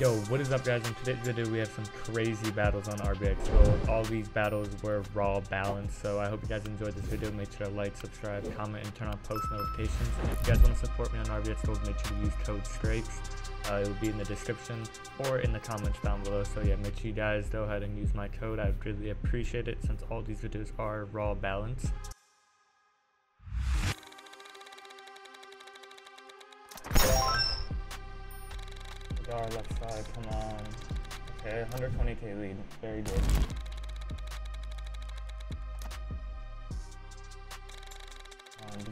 Yo, what is up guys? In today's video we have some crazy battles on rbx gold. All these battles were raw balanced, so I hope you guys enjoyed this video. Make sure to like, subscribe, comment, and turn on post notifications. If you guys want to support me on rbx gold, make sure to use code scrapes. It will be in the description or in the comments down below. So yeah, make sure you guys go ahead and use my code. I really appreciate it since all these videos are raw balanced. Our left side, come on. Okay, 120k lead, very good.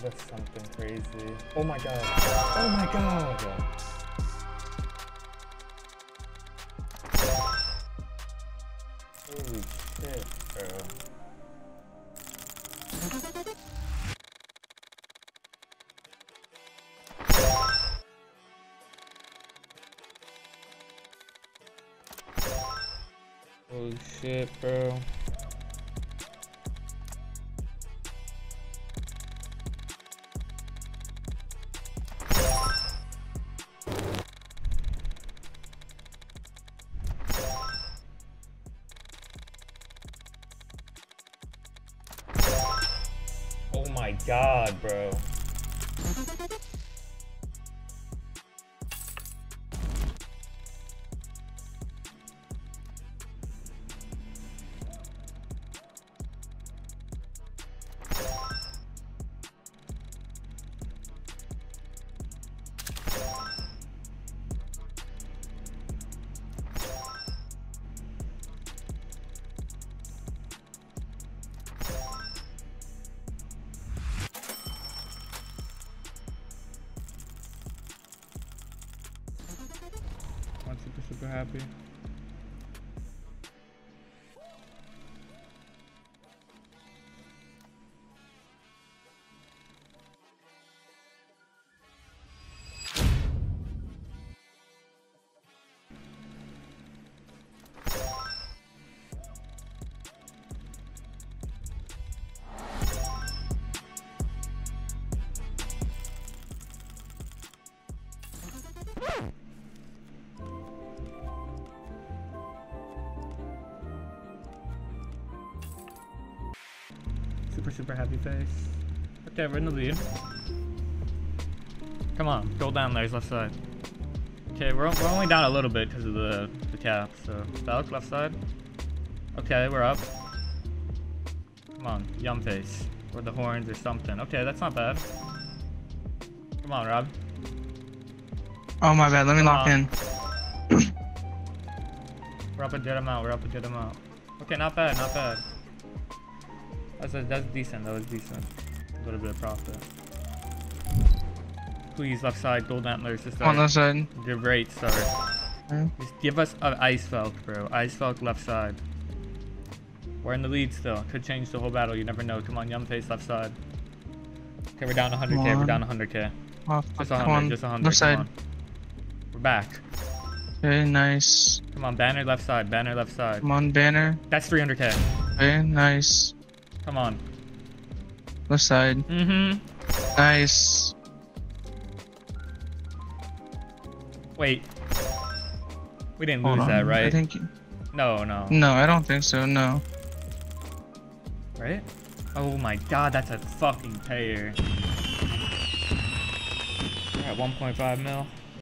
That's something crazy. Oh my god, oh my god! Holy shit, bro. Holy shit, bro. Oh my god, bro. I'm super happy. Super happy face. Okay, we're in the lead. Come on, go down there, he's left side. Okay, we're only down a little bit because of the cap, so. Falk, left side. Okay, we're up. Come on, yum face. Or the horns or something. Okay, that's not bad. Come on, Rob. Oh my bad, let me lock in. We're up a good amount, we're up a good amount. Okay, not bad, not bad. That's decent, that was decent. A little bit of profit. Please, left side, gold antlers. Just on left side. Great start. Okay. Just give us an ice falk, bro. Ice falk, left side. We're in the lead still. Could change the whole battle, you never know. Come on, yum face, left side. Okay, we're down 100k, we're down 100k. Oh, just 100, on. Just 100, left side. On. We're back. Okay, nice. Come on, banner, left side, banner, left side. Come on, banner. That's 300k. Okay, nice. Come on. Left side. Mm-hmm. Nice. Wait. We didn't lose that, right? I think you... No, no. No, I don't think so, no. Right? Oh my god, that's a fucking payer. We're at 1.5 mil.